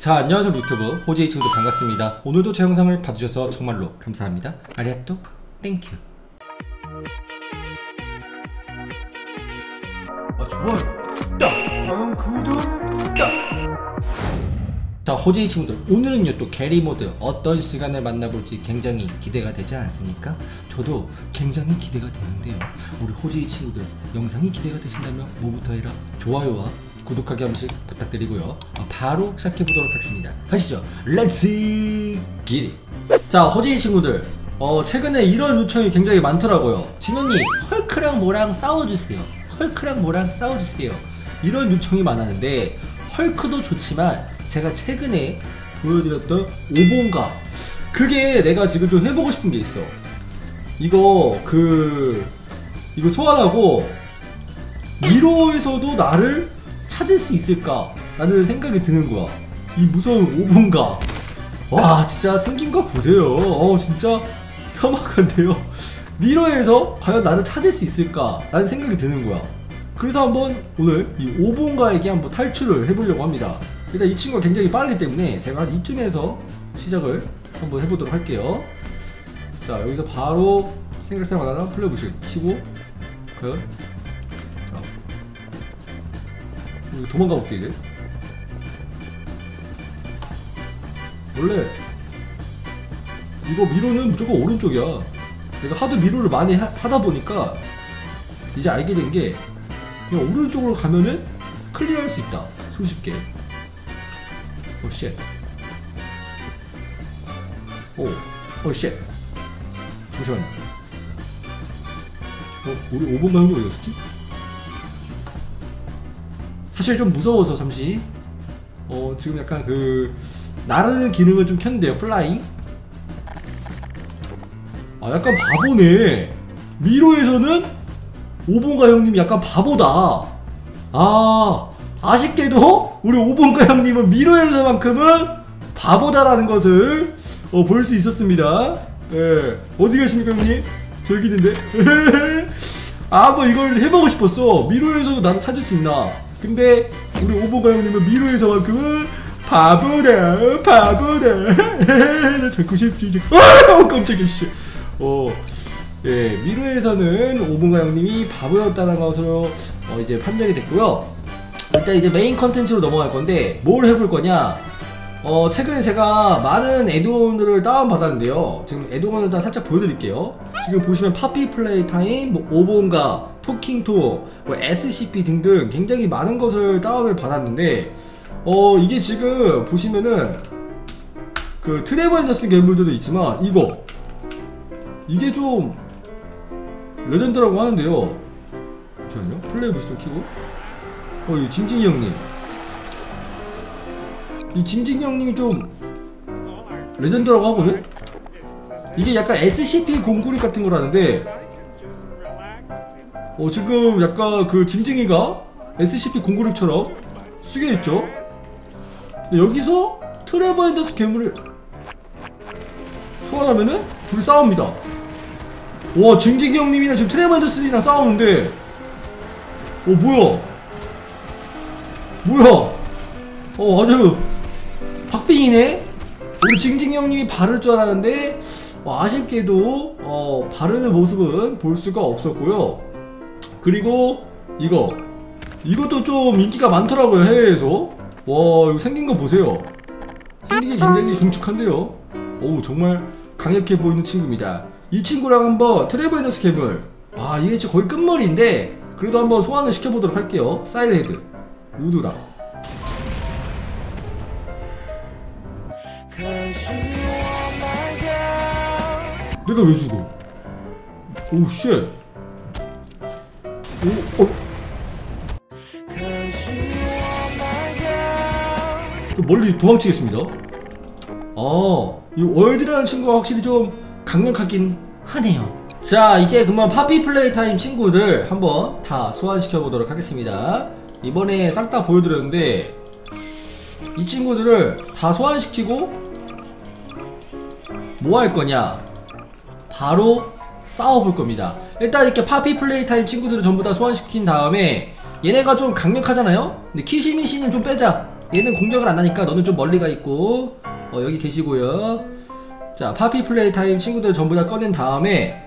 자, 안녕하세요 유튜브 호지이층도 반갑습니다. 오늘도 제 영상을 봐주셔서 정말로 감사합니다. 아리아또 땡큐. 좋았다. 다음 구독다. 자, 호지이층들, 오늘은요 또 게리모드 어떤 시간을 만나볼지 굉장히 기대가 되지 않습니까? 저도 굉장히 기대가 되는데요, 우리 호지이친구들 영상이 기대가 되신다면 뭐부터 해라? 좋아요와 구독하기 한 번씩 부탁드리고요, 바로 시작해보도록 하겠습니다. 가시죠. 렛츠 기릿. 자, 호지이 친구들, 최근에 이런 요청이 굉장히 많더라고요. 진원이 헐크랑 뭐랑 싸워주세요, 헐크랑 뭐랑 싸워주세요, 이런 요청이 많았는데, 헐크도 좋지만 제가 최근에 보여드렸던 오본가, 그게 내가 지금 좀 해보고 싶은 게 있어. 이거 소환하고 미로에서도 나를 찾을 수 있을까 라는 생각이 드는 거야. 이 무서운 오본가, 와 진짜 생긴 거 보세요. 진짜 혐악한데요. 미러에서 과연 나를 찾을 수 있을까 라는 생각이 드는 거야. 그래서 한번 오늘 이 오본가에게 한번 탈출을 해보려고 합니다. 일단 이 친구가 굉장히 빠르기 때문에 제가 한 이쯤에서 시작을 한번 해보도록 할게요. 자, 여기서 바로 생각사랑 하나 플레이부실 키고, 과연 도망가 볼게. 이게 원래 이거 미로는 무조건 오른쪽이야. 내가 하도 미로를 많이 하다 보니까 이제 알게 된 게, 그냥 오른쪽으로 가면은 클리어할 수 있다, 손쉽게. 오쉣, 오, 오쉣. 잠시만요. 우리 5번만 형이 어디 갔었지? 사실 좀 무서워서 잠시 지금 약간 그 나르는 기능을 좀 켰는데요. 플라잉. 아, 약간 바보네. 미로에서는 오본가 형님이 약간 바보다. 아, 아쉽게도 우리 오본가 형님은 미로에서만큼은 바보다라는 것을 볼 수 있었습니다. 예. 어디 계십니까 형님? 저 여기 있는데. 아, 뭐 이걸 해보고 싶었어. 미로에서도 나를 찾을 수 있나. 근데 우리 오보가 형님은 미로에서만큼은 바보다, 바보다. 나 자꾸 싶지. 깜짝이야 씨. 예, 미로에서는 오보가 형님이 바보였다는 것으로 이제 판정이 됐고요. 일단 이제 메인 컨텐츠로 넘어갈 건데, 뭘 해볼 거냐. 최근에 제가 많은 애드온을 다운받았는데요, 지금 애드온을 다 살짝 보여드릴게요. 지금 보시면 파피플레이타임, 뭐 오본가, 토킹토어, 뭐 SCP 등등 굉장히 많은 것을 다운을 받았는데, 이게 지금 보시면은 그 트레버 앤더슨 괴물들도 있지만, 이게 좀 레전드라고 하는데요. 잠시만요, 플레이 부시 좀 키고. 이 징징이 형님, 이 징징이 형님이 좀 레전드라고 하거든? 이게 약간 SCP-096 같은 거라는데, 지금 약간 그 징징이가 SCP-096처럼 숙여있죠? 여기서 트레버 앤더슨 괴물을 소환하면은 둘이 싸웁니다. 와, 징징이 형님이랑 지금 트레버 앤더슨이랑 싸우는데, 뭐야 아주 박빙이네? 우리 징징이 형님이 바를 줄 알았는데, 아쉽게도 바르는 모습은 볼 수가 없었고요. 그리고 이것도 좀 인기가 많더라고요, 해외에서. 이거 생긴 거 보세요. 생긴 게 굉장히 중축한데요. 정말 강력해 보이는 친구입니다. 이 친구랑 한번 트레버 앤더슨 괴물, 이게 진짜 거의 끝머리인데 그래도 한번 소환을 시켜보도록 할게요. 사일헤드 우드라. 내가 왜 죽어? 오, 쉣. 좀 멀리 도망치겠습니다. 이 월드라는 친구가 확실히 좀 강력하긴 하네요. 자, 이제 그만 파피 플레이타임 친구들 한번 다 소환시켜보도록 하겠습니다. 이번에 싹 다 보여드렸는데, 이 친구들을 다 소환시키고 뭐 할 거냐? 바로 싸워볼 겁니다. 일단 이렇게 파피 플레이타임 친구들을 전부 다 소환시킨 다음에, 얘네가 좀 강력하잖아요? 근데 키시미시는 좀 빼자. 얘는 공격을 안 하니까 너는 좀 멀리 가 있고, 여기 계시고요. 자, 파피플레이타임 친구들 전부 다 꺼낸 다음에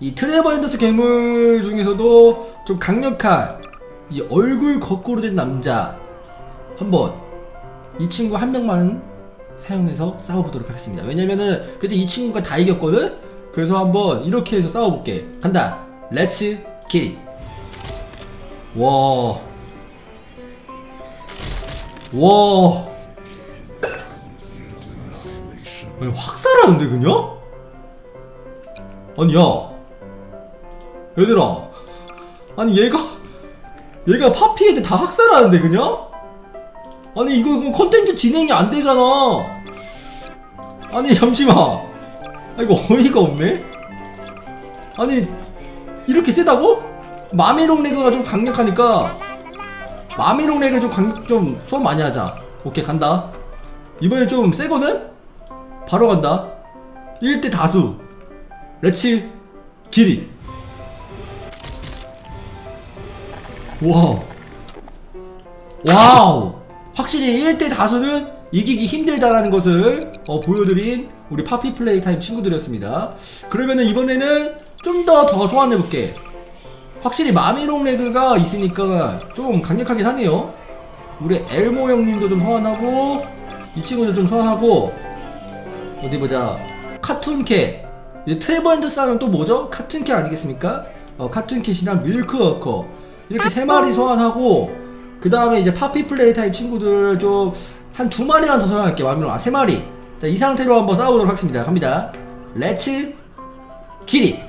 이 트레버 앤더스 괴물 중에서도 좀 강력한 이 얼굴 거꾸로 된 남자 한번 이 친구 한 명만 사용해서 싸워보도록 하겠습니다. 왜냐면은 그때 이 친구가 다 이겼거든? 그래서 한번 이렇게 해서 싸워볼게. 간다. 렛츠 기. 와 아니 확살하는데 그냥? 아니 야 얘들아, 아니 얘가 파피애들 다 학살하는데 그냥? 아니 이거 컨텐츠 진행이 안 되잖아. 아니 잠시만, 이거 어이가 없네. 아니 이렇게 세다고? 마미롱 레그가 좀 강력하니까 마미롱 레그를 좀 소환 많이 하자. 오케이 간다. 이번에 좀 세거든? 바로 간다. 1대 다수. 렛츠 기리. 와우 와우, 확실히 1대 다수는 이기기 힘들다라는 것을 보여드린 우리 파피플레이타임 친구들이었습니다. 그러면은 이번에는 좀 더 소환해볼게. 확실히 마미롱 레그가 있으니까 좀 강력하긴 하네요. 우리 엘모 형님도 좀 소환하고 이 친구도 좀 소환하고, 어디보자. 카툰캣. 이제 트레버 앤더스는 또 뭐죠? 카툰캣 아니겠습니까? 카툰캣이랑 밀크워커, 이렇게 세 마리 소환하고, 그 다음에 이제 파피플레이타임 친구들 좀 한 2마리만 더 소환할게요. 마미롱 세 마리. 자, 이 상태로 한번 싸워보도록 하겠습니다. 갑니다. 렛츠 기릿.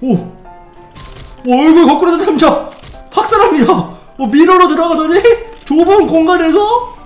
오, 얼굴 거꾸로 된 남자 학살합니다. 미러로 들어가더니 좁은 공간에서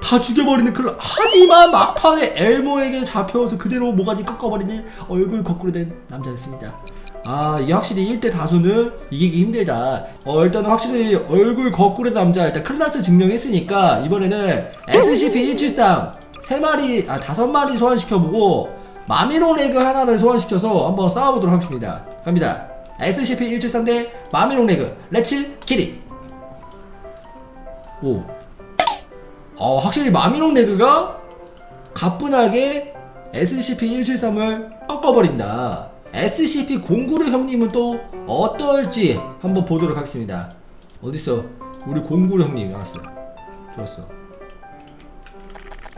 다 죽여버리는 클라. 하지만 막판에 엘모에게 잡혀서 그대로 모가지 꺾어버리는 얼굴 거꾸로 된 남자였습니다. 아, 이게 확실히 1대 다수는 이기기 힘들다. 일단은 확실히 얼굴 거꾸로 된 남자 일단 클라스 증명했으니까 이번에는 SCP-173 5마리 소환시켜보고 마미롱 레그 하나를 소환시켜서 한번 싸워보도록 하겠습니다. 갑니다. SCP-173 대 마미롱 레그. 렛츠 기릿. 확실히 마미롱 레그가 가뿐하게 SCP-173을 꺾어버린다. SCP-096 형님은 또 어떨지 한번 보도록 하겠습니다. 어딨어? 우리 096 형님 나왔어. 좋았어.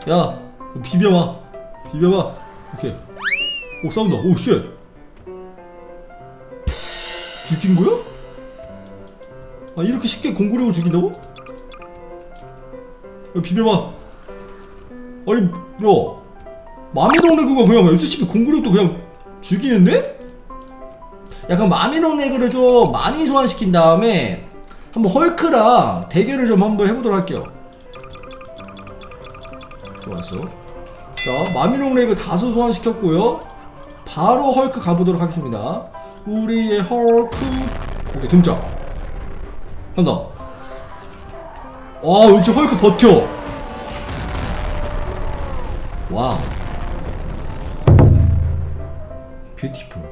야, 비벼와. 비벼와. 오케이. 오, 싸운다. 오, 쉣. 죽인 거야? 아, 이렇게 쉽게 096을 죽인다고? 야, 비벼봐. 아니, 야. 마미롱 레그가 그냥 SCP-096도 그냥 죽이는데? 약간 마미롱 레그를 좀 많이 소환시킨 다음에 한번 헐크랑 대결을 좀 한번 해보도록 할게요. 좋았어. 자, 마미롱 레그 다수 소환시켰고요. 바로 헐크 가보도록 하겠습니다. 우리의 헐크. 오케이, 등장. 간다. 역시 헐크 버텨. 와우. 뷰티풀.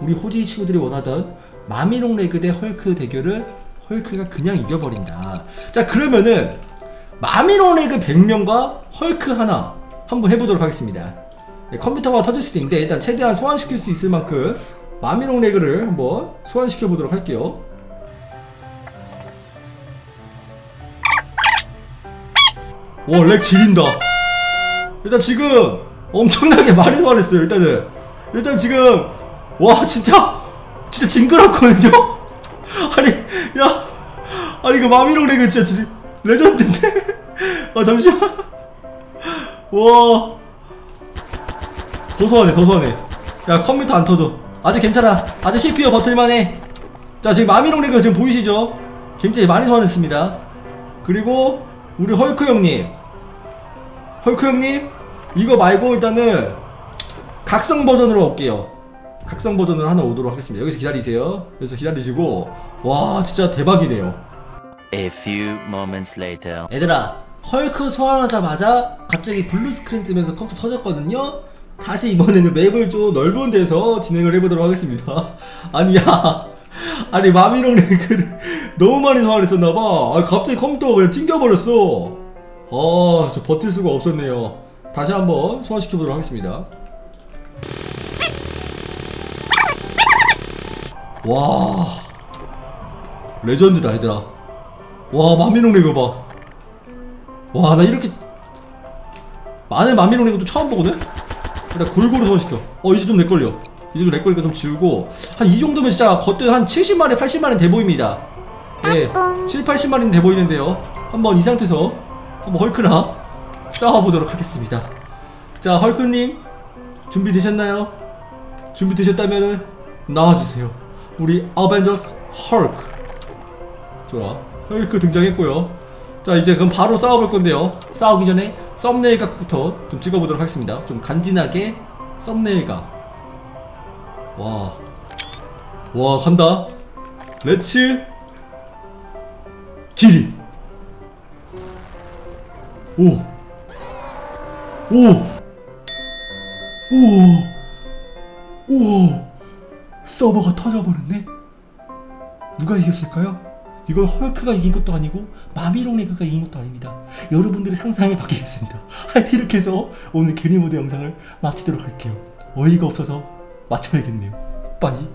우리 호지 친구들이 원하던 마미롱 레그 대 헐크 대결을 헐크가 그냥 이겨버린다. 자, 그러면은 마미롱 레그 100명과 헐크 하나 한번 해보도록 하겠습니다. 네, 컴퓨터가 터질 수도 있는데 일단 최대한 소환시킬 수 있을 만큼 마미롱 레그를 한번 소환시켜보도록 할게요. 와, 렉 지린다. 일단 지금 엄청나게 많이 소환했어요. 일단 지금 와 진짜 징그럽거든요? 아니 야, 아니 그 마미롱 레그 진짜 레전드인데? 아 잠시만. 와, 더 소환해. 야, 컴퓨터 안 터져. 아직 괜찮아. 아직 CPU 버틸만해. 자, 지금 마미롱 레그 지금 보이시죠? 굉장히 많이 소환했습니다. 그리고 우리 헐크 형님, 이거 말고 일단은 각성 버전으로 올게요. 각성 버전으로 하나 오도록 하겠습니다. 여기서 기다리세요. 여기서 기다리시고. 와, 진짜 대박이네요. A few moments later. 얘들아, 헐크 소환하자마자 갑자기 블루 스크린 뜨면서 컴퓨터 터졌거든요. 다시 이번에는 맵을 좀 넓은 데서 진행을 해보도록 하겠습니다. 아니 야, 아니 마미롱 레그를 너무 많이 소환했었나봐. 아, 갑자기 컴퓨터가 그냥 튕겨버렸어. 아, 저 버틸 수가 없었네요. 다시 한번 소환시켜보도록 하겠습니다. 와, 레전드다 얘들아. 와, 마미롱 레그 봐. 와, 나 이렇게 많은 마미롱 레그도 처음 보거든? 일단 골고루 소환시켜. 어, 이제 좀 렉걸려. 이제 좀 렉걸리니까 좀 지우고. 한 이 정도면 진짜 겉들 한 70마리 80마리는 돼보입니다. 예, 70, 80마리는 돼보이는데요, 한번 이 상태에서 한번 헐크나 싸워보도록 하겠습니다. 자, 헐크님 준비되셨나요? 준비되셨다면은 나와주세요. 우리 어벤져스 헐크. 좋아, 헐크 등장했고요. 자, 이제 그럼 바로 싸워볼 건데요, 싸우기 전에 썸네일 각부터 좀 찍어보도록 하겠습니다. 좀 간지나게 썸네일 각. 와, 와, 간다. 렛츠 기리. 오, 오, 오, 오, 서버가 터져버렸네. 누가 이겼을까요? 이건 헐크가 이긴 것도 아니고 마미롱 레그가 이긴 것도 아닙니다. 여러분들의 상상에 맡기겠습니다. 하여튼 이렇게 해서 오늘 게리모드 영상을 마치도록 할게요. 어이가 없어서 마쳐야겠네요. 빠이.